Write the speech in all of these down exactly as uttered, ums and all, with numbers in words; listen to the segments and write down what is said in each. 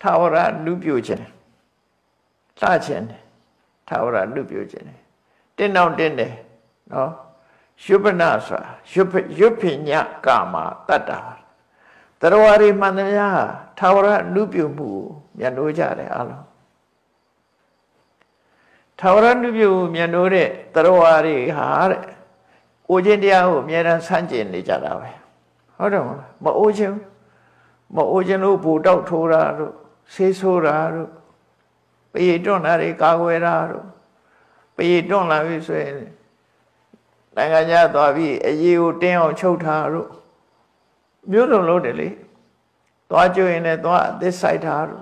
Thaura Lubhyojana. Ta chen, Thaura Lubhyojana. Tên nào tên này, nó Shubhanaswa, Shubhanya Kama Tata. Tarawari Manaya, Thaura Lubhyomu, Mianoja de Alo. Thaura Lubhyomu, Mianore, Tarawari Hare, Ojendiao, Mianan Sanjin de Jadawe. Hold on, mà Ojen, mà Ojen Ubu Dao Tora, Sesora, Pedonari Kawera. Bây giờ là vì sao đang ở nhà tòa vì yêu đeo châu thà rồi biết đâu lâu để lấy tòa chơi này tòa để sai thà rồi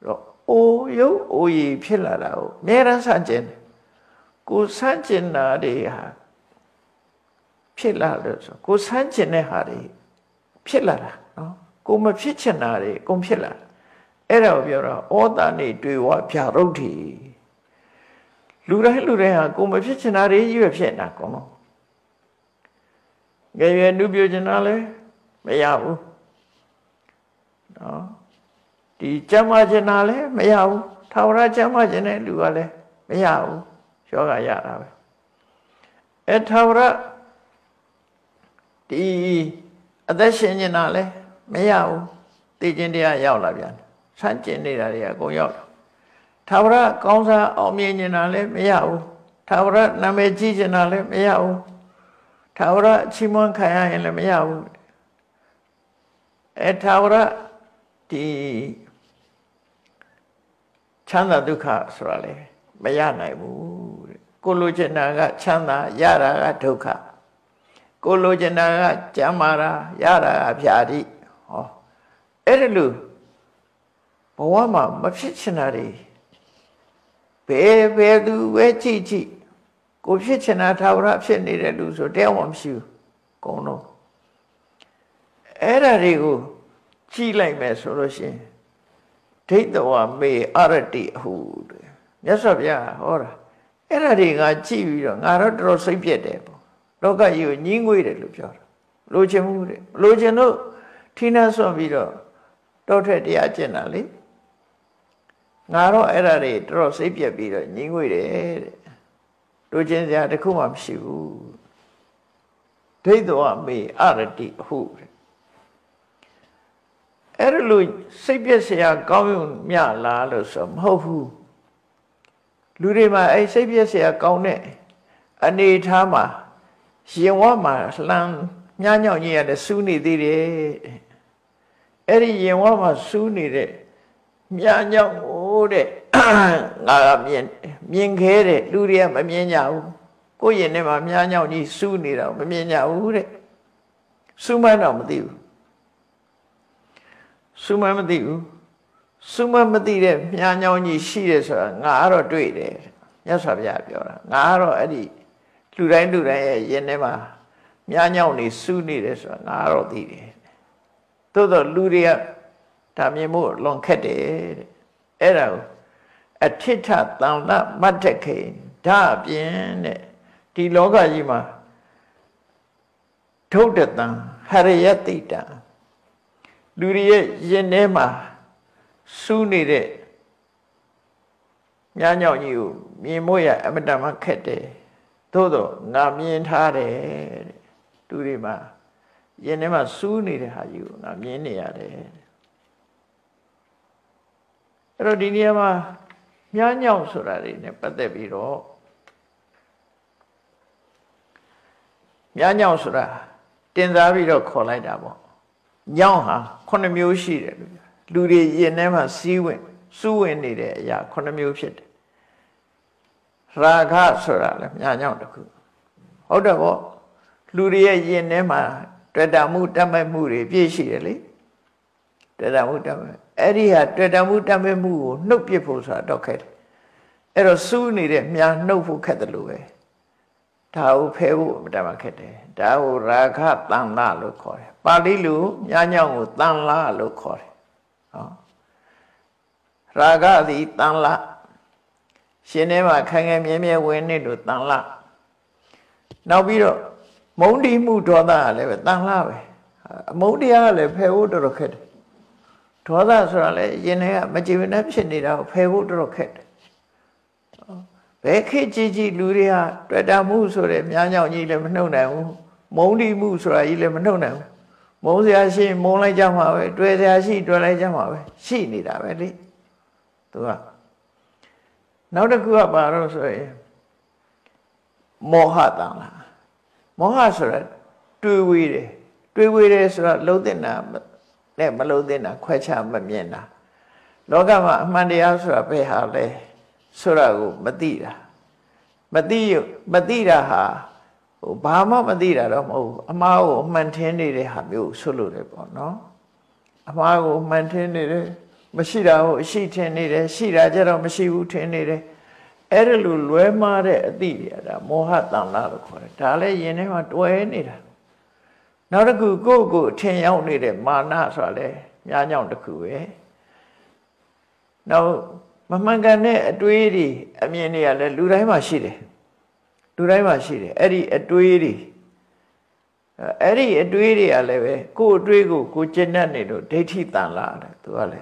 rồi ô yếu ô gì phi là đâu mẹ đang san chen cô san chen là đi à phi là được rồi cô san chen này hà đi phi là đó cô mà phi chen là đi cũng phi là ở đâu biết rồi ở ta này đối với phi đâu thì lúc đấy lúc đấy à cô mới biết chuyện nào đấy chưa biết nào con ngày về lúc biết chuyện nào đấy mày giàu đó thì chăm ăn chuyện nào đấy mày giàu thao ra chăm ăn chuyện này được rồi mày giàu cho cả nhà rồi em thao ra thì ăn đấy chuyện nào đấy mày giàu thì chuyện gì à giàu là vậy sáng chuyện gì là gì à cô giàu tháo ra con ra ôm yên như nào đấy mấy áo tháo ra nam em chi như nào đấy mấy áo tháo ra chim muông khai ai là mấy áo em tháo ra thì chăn là du khách rồi đấy mấy áo này mu cô lôi chân là chăn là yara là du khách cô lôi chân là chamara yara là piari oh em luôn bảo mà mất chuyện nào đấy bé bé du bé chị chị cô biết chuyện nào tháo ra chuyện này là du rồi đeo mâm siêu con nó, ở đây cô chỉ lại mẹ số rồi chứ, thấy đâu à mẹ ở đây hụt, nhớ sao vậy à, ở đây ngã chỉ vì rồi ngã rất rồi say bia đấy, đâu có nhiều những người đấy lúc giờ, lúc giờ mua đấy, lúc giờ nó thi na so vì rồi, đâu thấy đi ăn chơi nào đấy. Ngà rồi ở đây rồi xếp việc bị rồi những người đấy đôi chân ra để không làm siêu thấy đó mày ở đây hụt ở lui xếp việc sẽ có những nhà lá rồi sớm hậu hụt lúc đấy mà ấy xếp việc sẽ có nè anh ấy tham mà riêng hoa mà làm nhà nhỏ nhà để suy nghĩ đi đấy ở riêng hoa mà suy nghĩ đấy nhà nhỏ để ngà miên miên khế để đu đi mà miên nhau cô gì này mà miên nhau gì su này đâu mà miên nhau đấy su mai nào mà tiêu su mai mà tiêu su mai mà tiêu đấy miên nhau gì xí đấy sao ngà rồi đuổi đấy nhớ sao vậy bây giờ ngà rồi ấy đi đu đây đu đây gì này mà miên nhau gì su này đấy sao ngà rồi tiêu đấy tôi đó đu đi tham nhiệm vụ long khét đấy ở đâu, ở thiết tháp tàng là mất thế kỷ, đã biến này, thì lỗ cái gì mà, thâu được tàng, hariya tị tàng, lười yên em mà, su nị đấy, nhà nhỏ nhiều, miền môi à, em đã mắc khét đấy, thôi đó, ngắm miền thà đấy, lười mà, yên em mà su nị đấy hay nhiều, ngắm miền này à đấy. Rồi đi nhà mà nhà nhau sửa lại này bắt đầu bị rồi nhà nhau sửa tiền ra bị rồi khó lại đã bỏ nhau hả con em yêu xí đấy lười yên em hả siêu em siêu em này đấy ya con em yêu xí ra cả sửa lại nhà nhau được ở đâu bỏ lười yên em hả trời đã mưa đã mây mưa đấy biết xí đấy trời đã mưa đã mây ấy à, trời đã mưa đã mê mù, nấu bia phù sa đọc hết, ấy rồi su này đấy, nhà nấu phù khét luôn ấy, tháo phê vụ đã mắc hết đấy, tháo ra khát tăng la luôn khỏi, ba đi luôn, nhà nhau tăng la luôn khỏi, ra khát thì tăng la, xin em mà khang em em em quên nên được tăng la, nào biết rồi, muốn đi mua đồ ta lại phải tăng la vậy, muốn đi à lại phê vụ được hết. Thoda sorale, yenega majibinam shinida, pehu rocket. Beki gigi luria, dredamu sore, mianya yilem no now, moli musora yilem no now. Mosi asi, mola jamawe, drede asi, drede jamawe, she need a very. Now the Kua Baro soy Mohadana Mohasura, two weedy, two weedy sora loadina. Để mà lâu đến là khoe cha mà miền nào, đó các bạn mang đi áo sơ mi hà lê, sơ ra cũng mất đi ra, mất đi, mất đi ra ha, ba má mất đi ra đó mà, má cũng mang tiền đi để học biểu sơ lược đấy bọn nó, má cũng mang tiền đi để, mà xí ra cũng xí tiền đi để, xí ra giờ đó mà xí u tiền đi để, ở lù lùi mà để đi ra, mua hạt tàng lá được rồi, trả lại gì nữa mà đuổi đi ra. Now the good go go, ten young lady, mana, sorry, yan young the cue. Now, Mamangane, a duty, a mania, the Luraima city. Luraima city, Eddie, a duty. Eddie, a duty, a leve, go, drigo, go, genanido, de titan lad, to alle.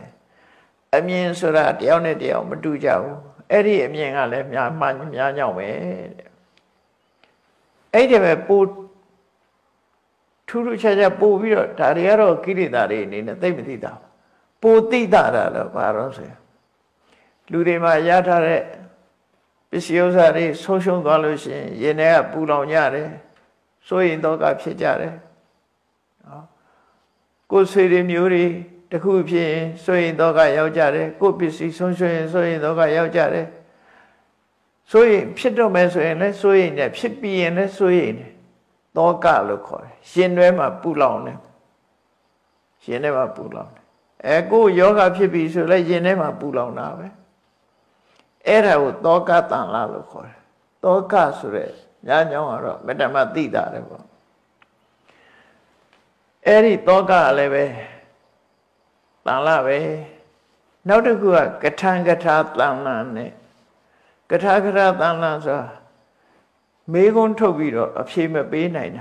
A mean so that the only deal, Maduja, Eddie, a mean, I left my man, yan young way. Eddie, a boot. Thu lũ cha cha bố biết rồi, thà đi ở kia đi thà đi, nên tây mình đi đâu, bố đi thà là bà nói thế. Lũ đi mà nhà thà đấy, biết siêu sao đấy, số xuống con lũ xin, giờ này bố làm nhà đấy, số yên đó gặp xe cha đấy, cô suy đi nhiều đi, đặc khu phiền, số yên đó gặp nhau cha đấy, cô biết gì số xuyên, số yên đó gặp nhau cha đấy, số yên biết đâu mấy số yên đấy, số yên này biết biên đấy, số yên này. Đó cả lục khỏi, xin đấy mà bù lòng này, xin đấy mà bù lòng này. Em cô gió gặp chị bị sửa lại xin đấy mà bù lòng nào ấy. Em là đó cả tàng là lục khỏi, đó cả sửa lại, nhá nhóng rồi, bây giờ mà tì đã đấy không. Em thì đó cả lại về, tàng là về, nấu được cái cái thang cái tháp tàng là này, cái tháp cái tháp tàng là sao? Mấy con thô bì đó, ấp xí mà bé này nè,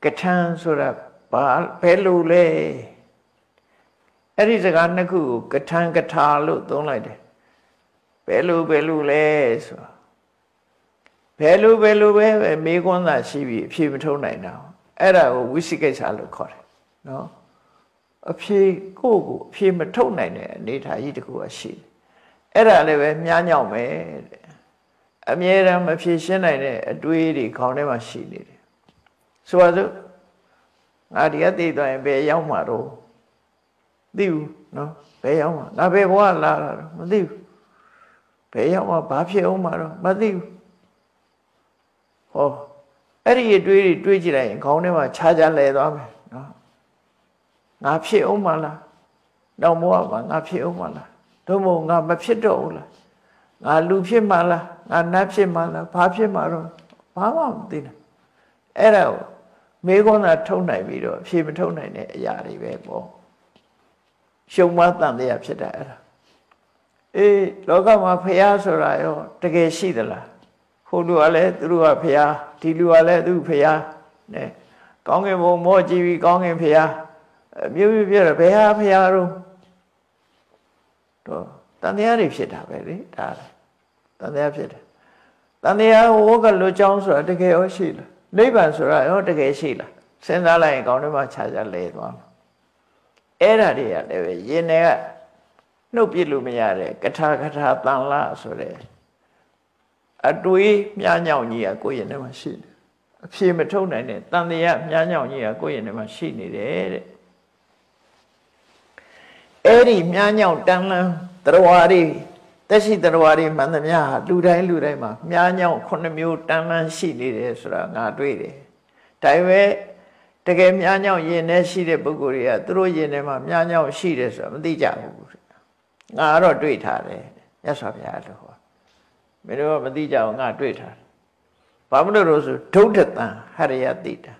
cái thang xô ra bà bé lù lê. Ở đây giờ gắn nó cứ cái thang cái thà lù tông lại đây. Bé lù bé lù lê xô. Bé lù bé lù bé, mấy con là xí bì, xí mà thô này nào. Ở đây có quý xí cái xa lù khỏi. Nó, ấp xí cô cụ, xí mà thô này nè, nế thả gì được của xí. Ở đây là bé nhá nhau mẹ. Em nghe rằng mà phía trên này này, đuôi đi không để mà xì đi. Sau đó, ngã đi ở đây toàn bé giống mà rồi, điu, nó bé giống mà, ngã bé quá là rồi, mà điu, bé giống mà bắp xe ôm mà rồi, mà điu. Ô, ở đây đuôi đi đuôi gì này không để mà cha cha lấy đó mà, nó ngã xe ôm mà là, đâu mua mà ngã xe ôm mà là, đâu mua ngã bắp xe đâu là, ngã lùn xe mà là. Anh nấp xem mà là phá xem mà rồi, phá mà không tin. Ở đâu mấy con là thâu này bị rồi, xem mà thâu này này giả đi về bỏ. Xong mà tạm để áp xe đã. Ê, lúc đó mà phải ra rồi lại rồi, cái cái gì đó là, khổ lúa lẽ, lúa phải ra, thì lúa lẽ lúa phải ra, nè, con em mua mua chỉ vì con em phải ra, miêu miêu miêu là phải ra phải ra luôn. Rồi, tạm để áp xe đã về đấy, đã. Tạm đẹp chứ. Tạm đẹp ô cái lối chọn sửa được cái ối xí là, lấy bản sửa lại ô được cái xí là, xem ra lại còn nữa mà chả ra lấy mà. Ở đây đi à, để về yên này à, nấu bì lù mì à đấy, cắt ra cắt ra tăng lá sửa đấy. À đuôi nhà nhau nhỉ à, cô yên này mà xí, xí mà thâu này này, tạm đẹp nhà nhau nhỉ à, cô yên này mà xí này đấy. Ở đây nhà nhau tăng là tao đi. Thế thì tao vào đi mà làm nhà lù đây lù đây mà nhà nhau con em yêu đang làm xí đi đấy, rồi ngã đuôi đấy. Tại vì tại cái nhà nhau yên này xí đấy bực bội à, tôi yên này mà nhà nhau xí đấy rồi mình đi chả bực bội, ngã rồi đuôi thà đấy, nhà sao vậy đó hả? Mình nói mình đi chả ngã đuôi thà, bà mình nói rồi thâu thật à, hay là gì đi ta?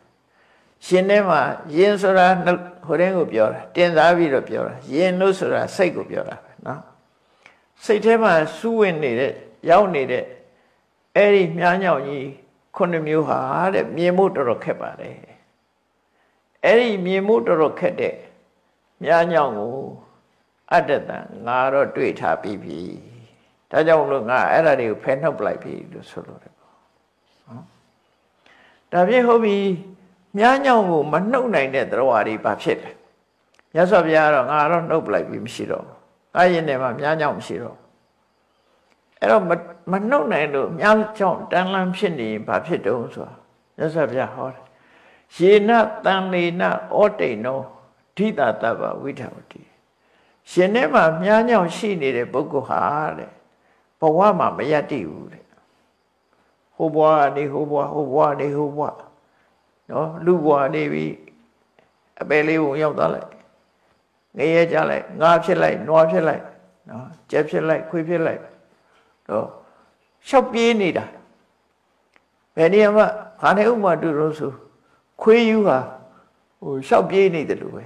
Xí này mà yên rồi là hồi đấy cũng biết rồi, tiền ra vì rồi biết rồi, yên lúc rồi là say cũng biết rồi, nó. Say thế mà suôn này đấy, giàu này đấy, ở đây nhà nhau gì, con em yêu hà đấy, miêu mốt rồi khép bà đấy, ở đây miêu mốt rồi khép đấy, nhà nhau ngủ, ắt đệt ta ngà rồi truy thả bì bì, ta trong lúc ngà ấy là điều phèn hấp lại bì được sôi rồi. Đặc biệt hôm nay nhà nhau ngủ mặn nấu này để tao vào đi bắp chết, nhà sập nhà rồi ngà rồi nấu lại bì mới xí rồi, cái gì này mà nhà nhau mới xí rồi. Ấy là mặn mặn nấu này được nhà trong đang làm sinh đi bắp chết đâu rồi, nhà sập nhà họ. Xin na tăng ni na ôtê no thi ta ta ba vi thảo đi. Xin em mà nhà nhau xin đi để bố cô hà đấy, bố hoa mà bây giờ tiêu đấy. Hô bùa đi hô bùa hô bùa đi hô bùa, đó lưu bùa đi vì bê liu nhau ta lại, nghe trả lại ngáp sẽ lại nói sẽ lại, đó chép sẽ lại khui sẽ lại, đó sắp gì này đã. Bây giờ mà khán hữu mà được rồi số. Khuy yêu à, sao biết này được rồi?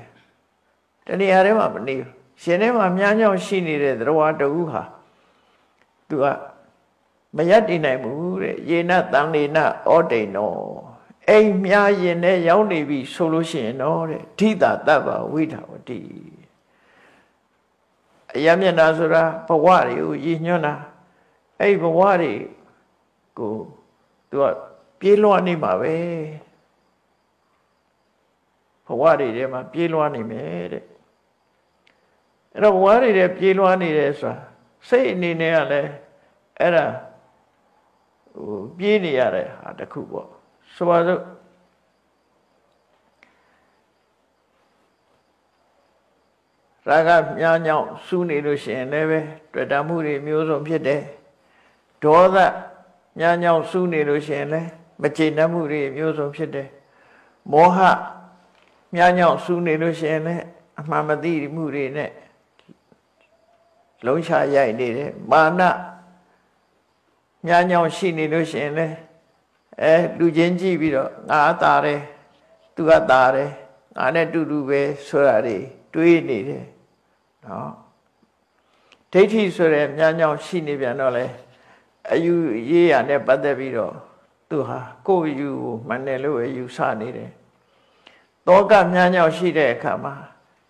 Thế này ai mà mình yêu, xem em mà nhà nhau xin đi để đâu ăn đâu hả? Tụi à, bây giờ đi này mù rồi, giờ na tăng đi na ở đây nó, em nhà giờ này giàu này bị solution nó rồi, thi ta ta vào vui thảo đi. Em nhà nào rồi à, bà qua đi, gì nhau na, em bà qua đi, cô, tụi à, biết luôn đi mà về. Phổ qua đi đấy mà bia loa này mẹ đấy, nó phổ qua đi đấy bia loa này đấy sao, xây nền này đấy, ấy là bia này đấy, à đặc khu bộ, sau đó ra cái nhà nhau su này rồi xem này về, rồi đam mưu đi miêu giống thế đấy, đó là nhà nhau su này rồi xem này, mà chỉ đam mưu đi miêu giống thế đấy, mô hạ nhà nhau su này nó sẽ này, mà mà đi đi mua đi này, lối xa dài đi đấy, mà na nhà nhau xin này nó sẽ này, ê du dân gì bây giờ ngã ta đấy, tu cả ta đấy, ngã này tu du về sửa đi, tuy này đấy, đó, thế thì sửa nhà nhau xin này bây giờ này, yêu gì anh em bắt được bây giờ, tu ha, cô yêu mà này lâu yêu xa này đấy. Đó cả nhà nhau xí đẹp cả mà,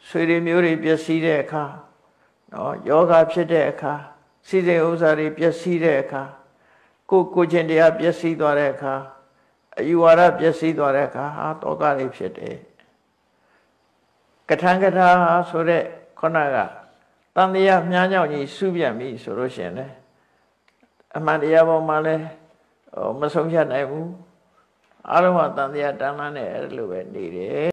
suy đi miêu đi biết xí đẹp cả, nó yoga biết đẹp cả, xí đi ông già đi biết xí đẹp cả, cô cô trên đây biết xí đó đẹp cả, yêu ara biết xí đó đẹp cả, ha, đó cả đi biết đấy. Cái thằng cái thằng số đấy con nào cả, tao đi à nhà nhau gì suy biếng mi số đó xem đấy, mà đi à bông mà đấy, mà sống trên này mu. Alam hatan dia tangan ni, luar ni deh.